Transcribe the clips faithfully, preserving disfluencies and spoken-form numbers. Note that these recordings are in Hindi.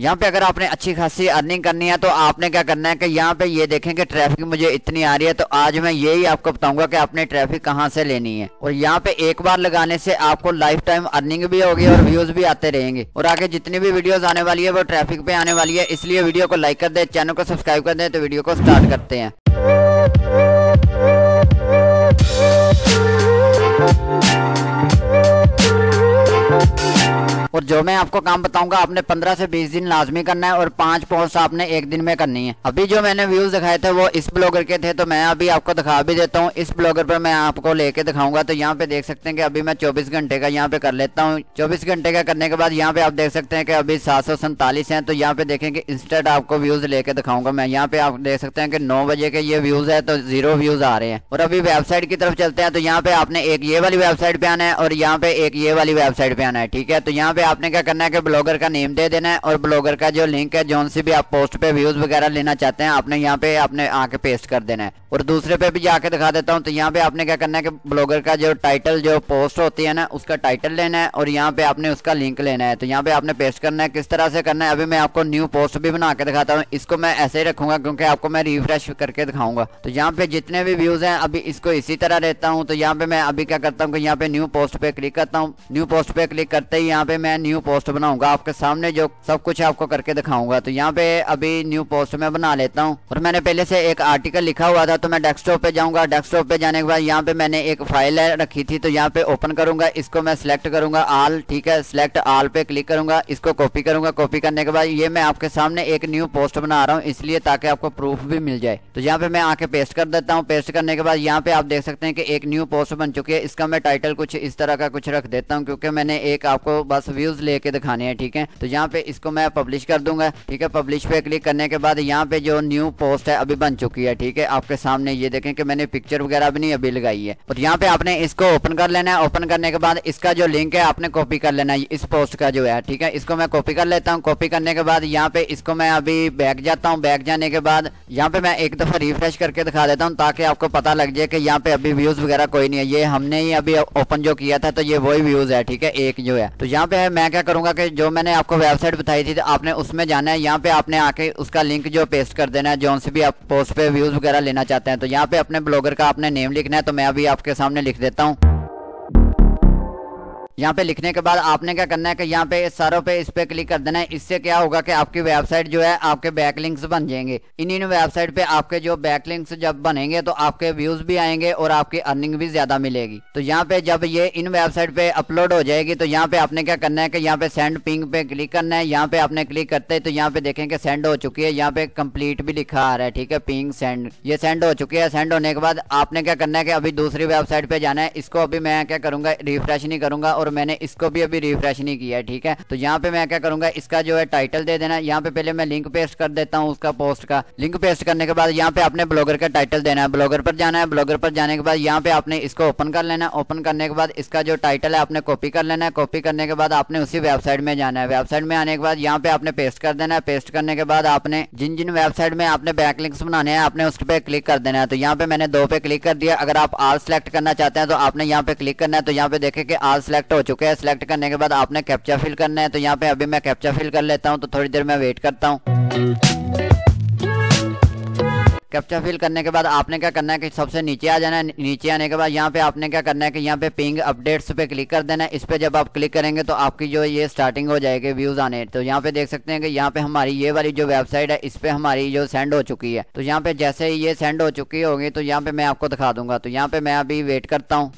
यहाँ पे अगर आपने अच्छी खासी अर्निंग करनी है तो आपने क्या करना है कि यहाँ पे ये देखें कि ट्रैफिक मुझे इतनी आ रही है, तो आज मैं यही आपको बताऊंगा कि आपने ट्रैफिक कहाँ से लेनी है। और यहाँ पे एक बार लगाने से आपको लाइफ टाइम अर्निंग भी होगी और व्यूज भी आते रहेंगे। और आगे जितनी भी वीडियोज आने वाली है वो ट्रैफिक पे आने वाली है, इसलिए वीडियो को लाइक कर दे, चैनल को सब्सक्राइब कर दे। तो वीडियो को स्टार्ट करते हैं। और जो मैं आपको काम बताऊंगा आपने पंद्रह से बीस दिन लाजमी करना है और पांच पोस्ट आपने एक दिन में करनी है। अभी जो मैंने व्यूज दिखाए थे वो इस ब्लॉगर के थे, तो मैं अभी आपको दिखा भी देता हूँ। इस ब्लॉगर पर मैं आपको लेके दिखाऊंगा। तो यहाँ पे देख सकते हैं कि अभी मैं चौबीस घंटे का यहाँ पे कर लेता हूँ। चौबीस घंटे का करने के बाद यहाँ पे आप देख सकते हैं कि अभी सात सौ सैंतालीस है। तो यहाँ पे देखेंगे इंस्टेंट आपको व्यूज लेके दिखाऊंगा मैं। यहाँ पे आप देख सकते हैं कि नौ बजे के ये व्यूज है, तो जीरो व्यूज आ रहे हैं। और अभी वेबसाइट की तरफ चलते हैं। तो यहाँ पे आपने एक ये वाली वेबसाइट पे आना है और यहाँ पे एक ये वाली वेबसाइट पे आना है, ठीक है। तो यहाँ पे आपने क्या करना है कि ब्लॉगर का नेम दे देना है और ब्लॉगर का जो लिंक है, जोन सी भी आप पोस्ट पे व्यूज वगैरह लेना चाहते हैं, आपने यहाँ पे आपने आके पेस्ट कर देना है। और दूसरे पे भी जाके दिखा देता हूँ। तो यहाँ पे आपने क्या करना है कि ब्लॉगर का जो टाइटल जो पोस्ट होती है ना, उसका टाइटल लेना है और यहाँ पे आपने उसका लिंक लेना है। तो यहाँ पे आपने पेस्ट करना है। किस तरह से करना है अभी मैं आपको न्यू पोस्ट भी बना के दिखाता हूँ। इसको मैं ऐसे ही रखूंगा क्योंकि आपको मैं रिफ्रेश करके दिखाऊंगा। तो यहाँ पे जितने भी व्यूज है अभी इसको इसी तरह रहता हूँ। तो यहाँ पे मैं अभी क्या करता हूँ कि यहाँ पे न्यू पोस्ट पे क्लिक करता हूँ। न्यू पोस्ट पे क्लिक करते ही यहाँ पे मैं न्यू पोस्ट बनाऊंगा आपके सामने, जो सब कुछ आपको करके दिखाऊंगा। तो यहाँ पे अभी न्यू पोस्ट में बना लेता हूँ। और मैंने पहले से एक आर्टिकल लिखा हुआ था, तो मैं डेस्कटॉप पे जाऊंगा। डेस्कटॉप पे जाने के बाद यहाँ पे मैंने एक फाइल रखी थी, तो यहाँ पे ओपन करूंगा। इसको मैं सिलेक्ट करूंगा आल, ठीक है। सिलेक्ट आल पे क्लिक करूंगा, इसको कॉपी करूंगा। कॉपी करने के बाद ये मैं आपके सामने एक न्यू पोस्ट बना रहा हूँ, इसलिए ताकि आपको प्रूफ भी मिल जाए। तो यहाँ पे मैं आके पेस्ट कर देता हूँ। पेस्ट करने के बाद यहाँ पे आप देख सकते हैं कि एक न्यू पोस्ट बन चुकी है। इसका मैं टाइटल कुछ इस तरह का कुछ रख देता हूँ क्योंकि मैंने एक आपको बस व्यूज लेके दिखाने हैं, ठीक है। तो यहाँ पे इसको मैं पब्लिश कर दूंगा, ठीक है। पब्लिश पे क्लिक करने के बाद यहाँ पे जो न्यू पोस्ट है अभी बन चुकी है, ठीक है। आपके सामने ये देखें कि मैंने पिक्चर वगैरह भी नहीं अभी लगाई है। और यहाँ पे आपने इसको ओपन कर लेना है। ओपन करने के बाद इसका जो लिंक है आपने कॉपी कर लेना है, इस पोस्ट का जो है, ठीक है। इसको मैं कॉपी कर लेता हूँ। कॉपी करने के बाद यहाँ पे इसको मैं अभी बैक जाता हूँ। बैक जाने के बाद यहाँ पे मैं एक दफा रिफ्रेश करके दिखा देता हूँ ताकि आपको पता लग जाए कि यहाँ पे अभी व्यूज वगैरह कोई नहीं है। ये हमने ही अभी ओपन जो किया था, तो ये वही व्यूज है, ठीक है, एक जो है। तो यहाँ पे मैं क्या करूंगा कि जो मैंने आपको वेबसाइट बताई थी, तो आपने उसमें जाना है। यहाँ पे आपने आके उसका लिंक जो पेस्ट कर देना है, जौन से भी आप पोस्ट पे व्यूज वगैरह लेना चाहते हैं। तो यहाँ पे अपने ब्लॉगर का आपने नेम लिखना है, तो मैं अभी आपके सामने लिख देता हूँ। यहाँ पे लिखने के बाद आपने क्या करना है कि यहाँ पे सारों पे इस पे क्लिक कर देना है। इससे क्या होगा कि आपकी वेबसाइट जो है आपके बैकलिंक्स बन जाएंगे। इन इन वेबसाइट पे आपके जो बैकलिंक्स जब बनेंगे तो आपके व्यूज भी आएंगे और आपकी अर्निंग भी ज्यादा मिलेगी। तो यहाँ पे जब ये इन वेबसाइट पे अपलोड हो जाएगी, तो यहाँ पे आपने क्या करना है कि यहाँ पे सेंड पिंग पे क्लिक करना है। यहाँ पे आपने क्लिक करते है तो यहाँ पे देखें कि सेंड हो चुकी है। यहाँ पे कम्प्लीट भी लिखा आ रहा है, ठीक है। पिंग सेंड ये सेंड हो चुकी है। सेंड होने के बाद आपने क्या करना है कि अभी दूसरी वेबसाइट पे जाना है। इसको अभी मैं क्या करूंगा, रिफ्रेश नहीं करूंगा और मैंने इसको भी अभी रिफ्रेश नहीं किया है, ठीक है। तो यहाँ पे मैं क्या करूंगा, इसका जो है टाइटल दे देना। यहाँ पे पहले मैं लिंक पेस्ट कर देता हूँ उसका पोस्ट का। लिंक पेस्ट करने के बाद यहाँ पे आपने ब्लॉगर का टाइटल देना है। ब्लॉगर पर जाना है। ब्लॉगर पर जाने के बाद यहाँ पे आपने इसको ओपन कर लेना है। ओपन करने के बाद इसका जो टाइटल है आपने कॉपी कर लेना है। कॉपी करने के बाद आपने उसी वेबसाइट में जाना है। वेबसाइट में आने के बाद यहाँ पे आपने पेस्ट कर देना है। पेस्ट करने के बाद आपने जिन जिन वेबसाइट में आपने बैकलिंक्स बनाने हैं आपने उस पर क्लिक कर देना है। तो यहाँ पे मैंने दो पे क्लिक कर दिया। अगर आप आल सेलेक्ट करना चाहते हैं तो आपने यहाँ पे क्लिक करना है। तो यहाँ पे देखे कि आल सेलेक्ट हो चुके हैं। सिलेक्ट करने के बाद आपने कैप्चा फिल करना है। तो यहाँ पे अभी मैं कैप्चा फिल कर लेता हूँ। तो थोड़ी देर में वेट करता हूँ। कैप्चा फिल करने के बाद आपने क्या करना है कि सबसे नीचे आ जाना है। नीचे आने के बाद यहाँ पे आपने क्या करना है कि यहाँ पे पिंग अपडेट्स पे क्लिक कर देना है। इस पे जब आप क्लिक करेंगे तो आपकी जो ये स्टार्टिंग हो जाएगी व्यूज आने। तो यहाँ पे देख सकते हैं कि यहाँ पे हमारी ये वाली जो वेबसाइट है इस पे हमारी जो सेंड हो चुकी है। तो यहाँ पे जैसे ही ये सेंड हो चुकी होगी तो यहाँ पे मैं आपको दिखा दूंगा। तो यहाँ पे मैं अभी वेट करता हूँ।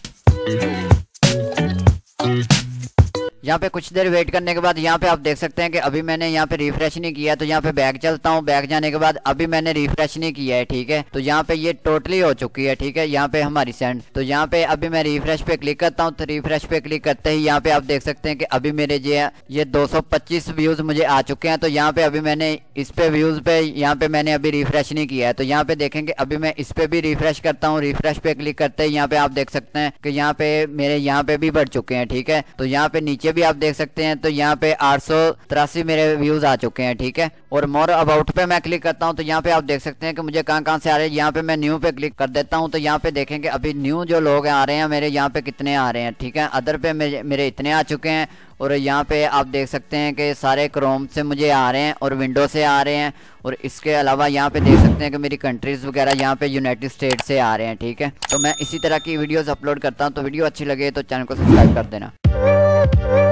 यहाँ पे कुछ देर वेट करने के बाद यहाँ पे आप देख सकते हैं कि अभी मैंने यहाँ पे रिफ्रेश नहीं किया। तो यहाँ पे बैक चलता हूँ। बैक जाने के बाद अभी मैंने रिफ्रेश नहीं किया है, ठीक है। तो यहाँ पे ये टोटली हो चुकी है, ठीक है। यहाँ पे हमारी सेंड। तो यहाँ पे अभी मैं रिफ्रेश पे क्लिक करता हूँ। तो रिफ्रेश पे क्लिक करते ही यहाँ पे आप देख सकते हैं कि अभी मेरे जो ये दो सौ पच्चीस व्यूज मुझे आ चुके हैं। तो यहाँ पे अभी मैंने इस पे व्यूज पे यहाँ पे मैंने अभी रिफ्रेश नहीं किया है। तो यहाँ पे देखेंगे अभी मैं इस पे भी रिफ्रेश करता हूँ। रिफ्रेश पे क्लिक करते ही यहाँ पे आप देख सकते हैं कि यहाँ पे मेरे यहाँ पे भी बढ़ चुके हैं, ठीक है। तो यहाँ पे नीचे भी आप देख सकते हैं तो यहाँ पे आठ सौ तिरासी मेरे व्यूज आ चुके हैं, ठीक है। और मोर अबाउट पे मैं क्लिक करता हूँ तो यहाँ पे आप देख सकते हैं कि मुझे कहाँ कहाँ से आ रहे हैं। यहाँ पे मैं न्यू पे क्लिक कर देता हूँ तो यहाँ पे देखेंगे अभी न्यू जो लोग आ रहे हैं मेरे यहाँ पे कितने आ रहे हैं, ठीक है। अदर पे मेरे इतने आ चुके हैं और यहाँ पे आप देख सकते हैं कि सारे क्रोम से मुझे आ रहे हैं और विंडो से आ रहे हैं। और इसके अलावा यहाँ पे देख सकते हैं कि मेरी कंट्रीज़ वगैरह यहाँ पे यूनाइटेड स्टेट से आ रहे हैं, ठीक है। तो मैं इसी तरह की वीडियोज़ अपलोड करता हूँ, तो वीडियो अच्छी लगे तो चैनल को सब्सक्राइब कर देना।